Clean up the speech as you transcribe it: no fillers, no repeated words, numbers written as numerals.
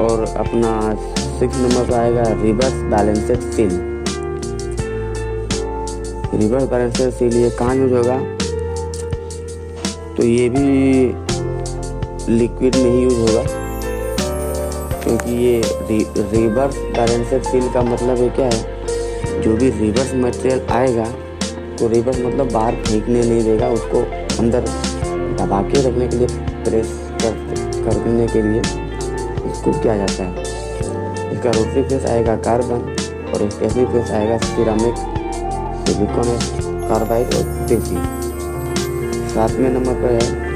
और अपना 6 नंबर पर आएगा reverse balanced seal. Reverse balanced seal ये कहाँ यूज होगा, तो ये भी लिक्विड में ही यूज होगा, क्योंकि ये रिवर्स बैलेंस्ड सील का मतलब है क्या है, जो भी रिवर्स मटेरियल आएगा तो रिवर्स मतलब बाहर फेंकने नहीं देगा, उसको अंदर दबा के रखने के लिए प्रेस करने के लिए इसको किया जाता है। इसका रोटरी फेस आएगा कार्बन और स्टेशनरी फेस आएगा सिरामिक, सिलिकॉन कार्बाइड और पीवीसी। 7वें नंबर पर है